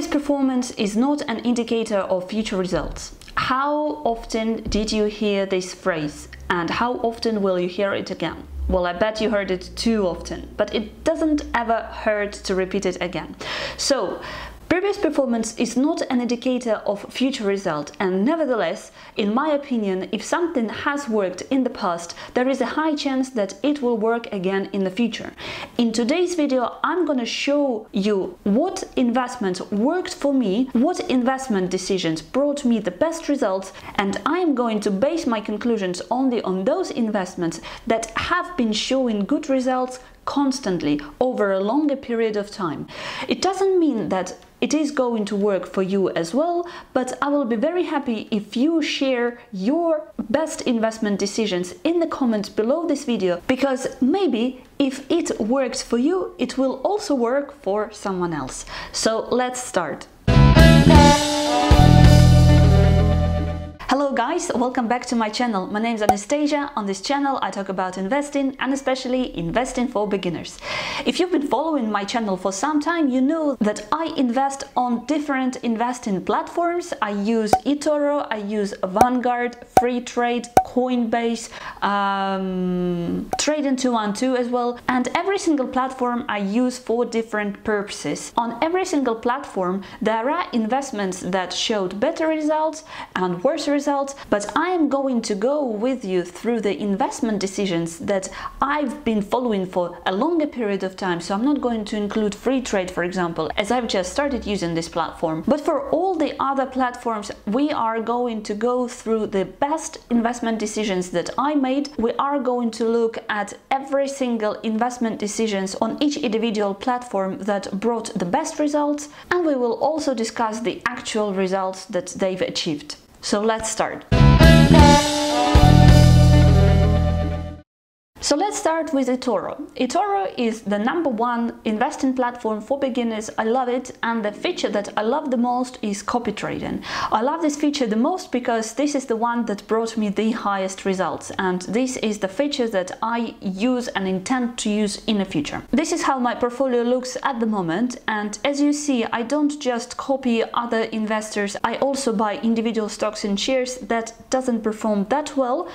Previous performance is not an indicator of future results. How often did you hear this phrase, and how often will you hear it again? Well, I bet you heard it too often, but it doesn't ever hurt to repeat it again. So, previous performance is not an indicator of future result, and nevertheless, in my opinion, if something has worked in the past, there is a high chance that it will work again in the future. In today's video, I'm gonna show you what investments worked for me, what investment decisions brought me the best results, and I'm going to base my conclusions only on those investments that have been showing good results constantly over a longer period of time. It doesn't mean that it is going to work for you as well, but I will be very happy if you share your best investment decisions in the comments below this video, because maybe if it works for you, it will also work for someone else. So let's start. Hello guys, welcome back to my channel. My name is Anastasia. On this channel I talk about investing, and especially investing for beginners. If you've been following my channel for some time, you know that I invest on different investing platforms. I use eToro, I use Vanguard, Free Trade, Coinbase, Trading 212 as well, and every single platform I use for different purposes. On every single platform there are investments that showed better results and worse results, but I am going to go with you through the investment decisions that I've been following for a longer period of time. So I'm not going to include Free Trade, for example, as I've just started using this platform, but for all the other platforms we are going to go through the best investment decisions that I made. We are going to look at every single investment decisions on each individual platform that brought the best results, and we will also discuss the actual results that they've achieved. So let's start. So let's start with eToro. eToro is the #1 investing platform for beginners. I love it, and the feature that I love the most is copy trading. I love this feature the most because this is the one that brought me the highest results, and this is the feature that I use and intend to use in the future. This is how my portfolio looks at the moment, and as you see, I don't just copy other investors. I also buy individual stocks and shares that doesn't perform that well,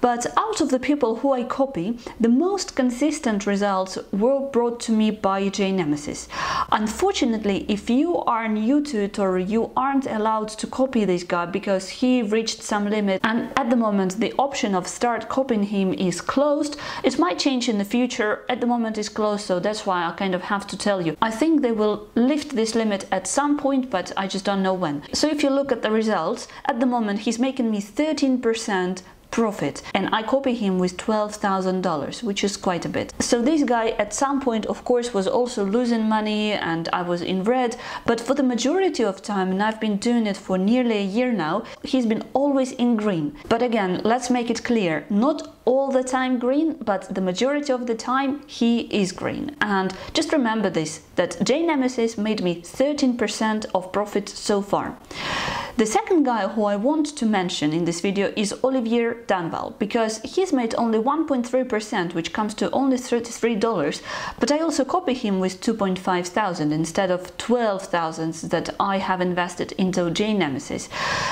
but out of the people who I copy, the most consistent results were brought to me by Jaynemesis. Unfortunately, if you are new to eToro, you aren't allowed to copy this guy because he reached some limit, and at the moment the option of start copying him is closed. It might change in the future. At the moment it's closed, so that's why I kind of have to tell you. I think they will lift this limit at some point, but I just don't know when. So if you look at the results, at the moment he's making me 13% profit, and I copy him with $12,000, which is quite a bit. So this guy at some point of course was also losing money, and I was in red, but for the majority of time, and I've been doing it for nearly a year now, he's been always in green. But again, let's make it clear, not all the time green, but the majority of the time he is green. And just remember this, that Jaynemesis made me 13% of profit so far. The second guy who I want to mention in this video is Olivier Danval, because he's made only 1.3%, which comes to only $33, but I also copy him with 2,500 instead of 12,000 that I have invested into Jaynemesis.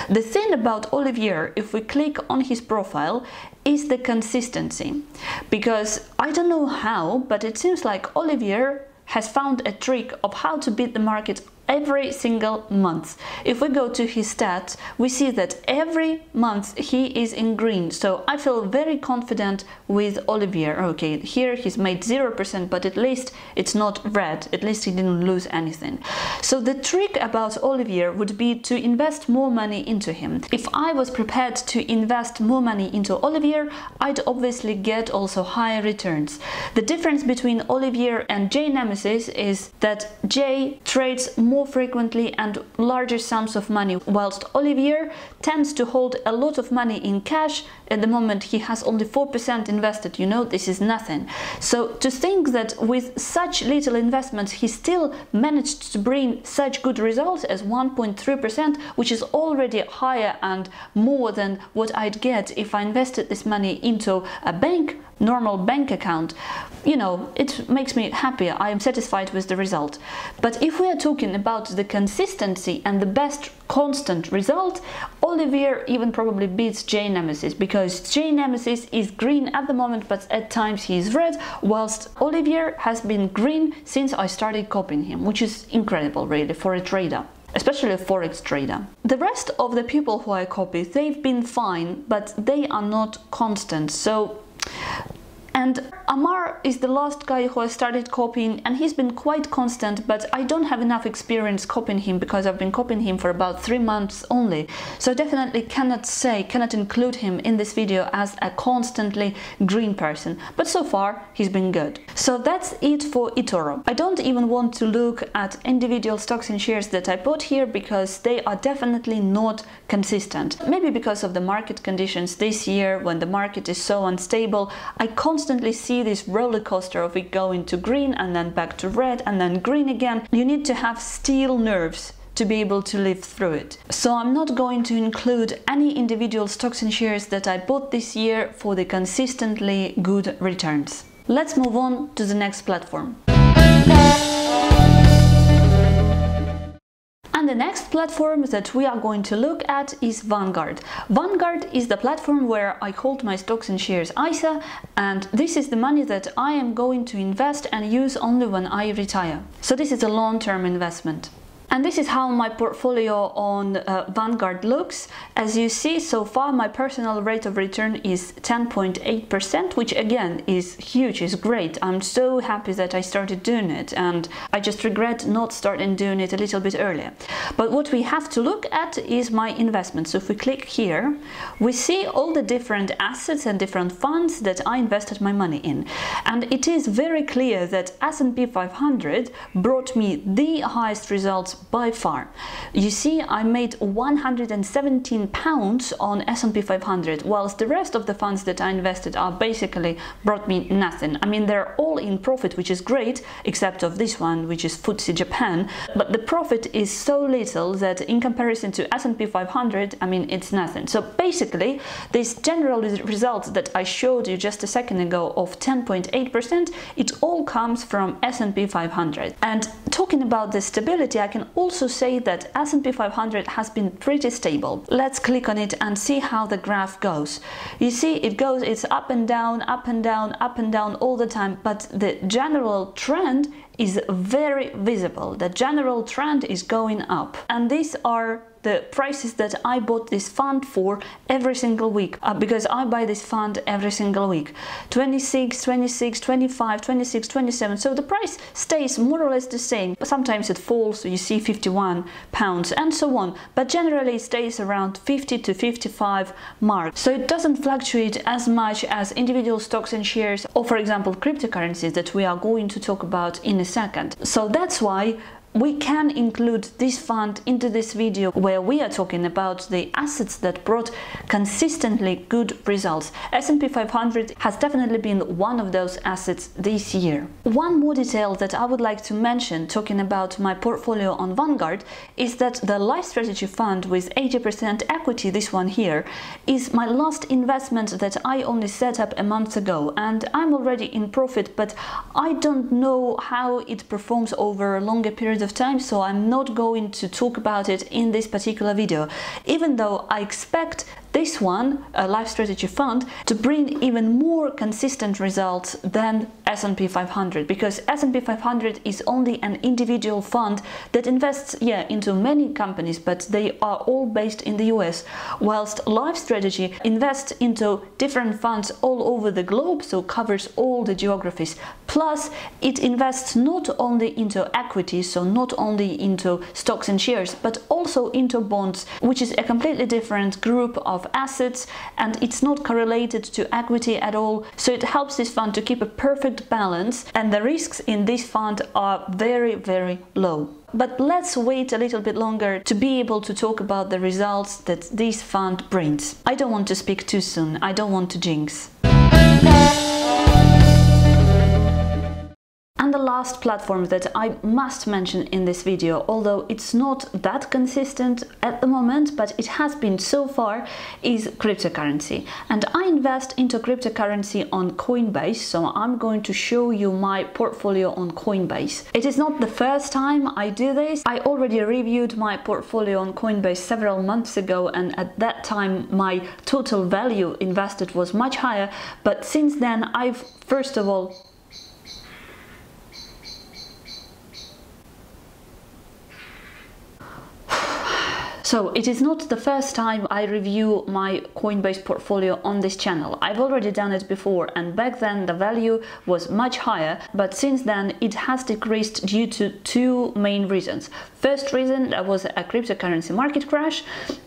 The thing about Olivier, if we click on his profile, is the consistency, because I don't know how, but it seems like Olivier has found a trick of how to beat the market every single month. If we go to his stats, we see that every month he is in green, so I feel very confident with Olivier. Okay, here he's made 0%, but at least it's not red, at least he didn't lose anything. So the trick about Olivier would be to invest more money into him. If I was prepared to invest more money into Olivier, I'd obviously get also higher returns. The difference between Olivier and Jaynemesis is that Jay trades more frequently and larger sums of money, whilst Olivier tends to hold a lot of money in cash. At the moment he has only 4% invested, you know, this is nothing. So to think that with such little investments he still managed to bring such good results as 1.3%, which is already higher and more than what I'd get if I invested this money into a bank, normal bank account, you know, it makes me happier. I am satisfied with the result. But if we are talking about the consistency and the best constant result, Olivier even probably beats Jaynemesis, because Jaynemesis is green at the moment, but at times he is red, whilst Olivier has been green since I started copying him, which is incredible really for a trader. Especially a forex trader. The rest of the people who I copy, they've been fine, but they are not constant. So, and Amar is the last guy who I started copying, and he's been quite constant, but I don't have enough experience copying him because I've been copying him for about 3 months only. So definitely cannot include him in this video as a constantly green person, but so far he's been good. So that's it for eToro. I don't even want to look at individual stocks and shares that I bought here because they are definitely not consistent. Maybe because of the market conditions this year, when the market is so unstable, I constantly see this roller coaster of it going to green and then back to red and then green again. You need to have steel nerves to be able to live through it. So I'm not going to include any individual stocks and shares that I bought this year for the consistently good returns. Let's move on to the next platform. The next platform that we are going to look at is Vanguard. Vanguard is the platform where I hold my stocks and shares ISA, and this is the money that I am going to invest and use only when I retire. So this is a long-term investment. And this is how my portfolio on Vanguard looks. As you see, so far my personal rate of return is 10.8%, which again is huge, is great. I'm so happy that I started doing it, and I just regret not starting doing it a little bit earlier. But what we have to look at is my investments. So if we click here, we see all the different assets and different funds that I invested my money in. And it is very clear that S&P 500 brought me the highest results by far. You see, I made 117 pounds on S&P 500, whilst the rest of the funds that I invested are basically brought me nothing. I mean, they're all in profit, which is great, except of this one, which is FTSE Japan, but the profit is so little that in comparison to S&P 500, I mean, it's nothing. So basically, this general result that I showed you just a second ago of 10.8%, it all comes from S&P 500. And talking about the stability, I can also say that S&P 500 has been pretty stable. Let's click on it and see how the graph goes. You see, it goes, it's up and down, up and down, up and down all the time, but the general trend is very visible. The general trend is going up, and these are the prices that I bought this fund for every single week, because I buy this fund every single week. 26, 26, 25, 26, 27. So the price stays more or less the same. Sometimes it falls, so you see 51 pounds and so on. But generally it stays around 50 to 55 mark. So it doesn't fluctuate as much as individual stocks and shares, or for example cryptocurrencies that we are going to talk about in a second. So that's why we can include this fund into this video, where we are talking about the assets that brought consistently good results. S&P 500 has definitely been one of those assets this year. One more detail that I would like to mention, talking about my portfolio on Vanguard, is that the Life Strategy Fund with 80% equity, this one here, is my last investment that I only set up a month ago, and I'm already in profit, but I don't know how it performs over a longer period of time, so I'm not going to talk about it in this particular video, even though I expect this one, a Life Strategy Fund, to bring even more consistent results than S&P 500, because S&P 500 is only an individual fund that invests, into many companies, but they are all based in the US, whilst Life Strategy invests into different funds all over the globe, so covers all the geographies. Plus, it invests not only into equities, so not only into stocks and shares, but also into bonds, which is a completely different group of assets, and it's not correlated to equity at all, so it helps this fund to keep a perfect balance, and the risks in this fund are very, very low. But let's wait a little bit longer to be able to talk about the results that this fund brings. I don't want to speak too soon, I don't want to jinx. And the last platform that I must mention in this video, although it's not that consistent at the moment, but it has been so far, is cryptocurrency. And I invest into cryptocurrency on Coinbase, so I'm going to show you my portfolio on Coinbase. It is not the first time I do this. I already reviewed my portfolio on Coinbase several months ago, and at that time my total value invested was much higher, but since then I've first of all So it is not the first time I review my Coinbase portfolio on this channel. I've already done it before, and back then the value was much higher, but since then it has decreased due to two main reasons. First reason, that was a cryptocurrency market crash,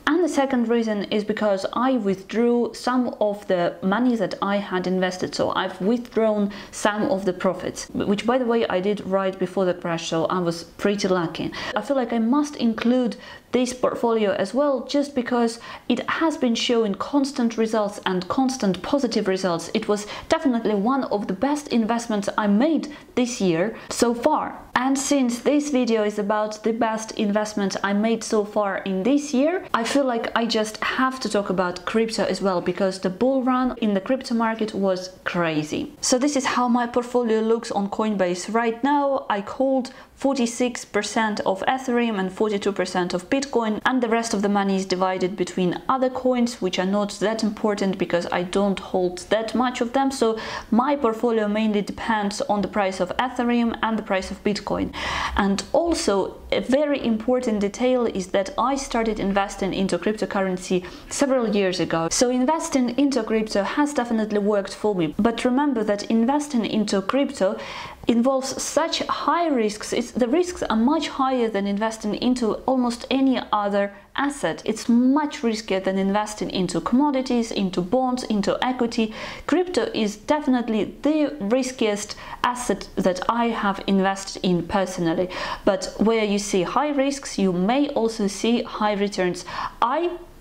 and the second reason is because I withdrew some of the money that I had invested. So I've withdrawn some of the profits, which by the way I did right before the crash, so I was pretty lucky. I feel like I must include this portfolio as well, just because it has been showing constant results and constant positive results. It was definitely one of the best investments I made this year so far. And since this video is about the best investment I made so far in this year, I feel like I just have to talk about crypto as well, because the bull run in the crypto market was crazy. So this is how my portfolio looks on Coinbase right now. I called 46% of Ethereum and 42% of Bitcoin, and the rest of the money is divided between other coins, which are not that important because I don't hold that much of them. So my portfolio mainly depends on the price of Ethereum and the price of Bitcoin. And also a very important detail is that I started investing into cryptocurrency several years ago. So investing into crypto has definitely worked for me. But remember that investing into crypto involves such high risks. The risks are much higher than investing into almost any other asset. It's much riskier than investing into commodities, into bonds, into equity. Crypto is definitely the riskiest asset that I have invested in personally. But where you see high risks, you may also see high returns.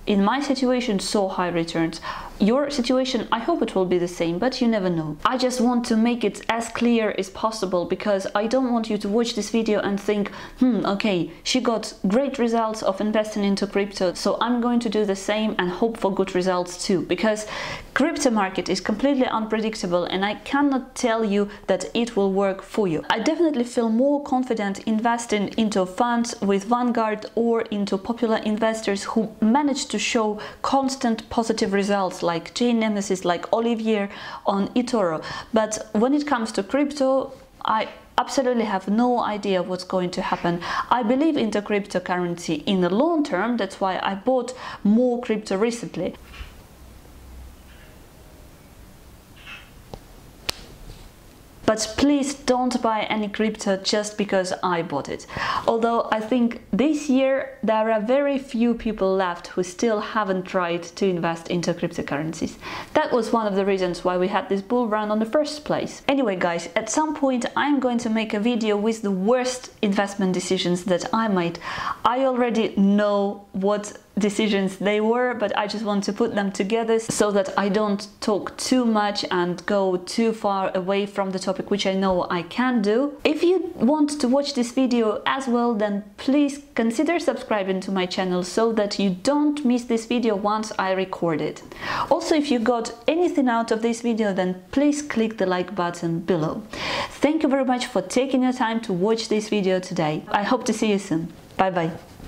In my situation, saw high returns. Your situation, I hope it will be the same, but you never know. I just want to make it as clear as possible, because I don't want you to watch this video and think, okay, she got great results of investing into crypto, so I'm going to do the same and hope for good results too. Because crypto market is completely unpredictable, and I cannot tell you that it will work for you. I definitely feel more confident investing into funds with Vanguard or into popular investors who manage to show constant positive results, like Jaynemesis, like Olivier on eToro. But when it comes to crypto, I absolutely have no idea what's going to happen. I believe into cryptocurrency in the long term. That's why I bought more crypto recently. But please don't buy any crypto just because I bought it. Although I think this year there are very few people left who still haven't tried to invest into cryptocurrencies. That was one of the reasons why we had this bull run in the first place. Anyway guys, at some point I'm going to make a video with the worst investment decisions that I made. I already know what decisions they were, but I just want to put them together so that I don't talk too much and go too far away from the topic, which I know I can do. If you want to watch this video as well, then please consider subscribing to my channel so that you don't miss this video once I record it. Also, if you got anything out of this video, then please click the like button below. Thank you very much for taking your time to watch this video today. I hope to see you soon. Bye bye.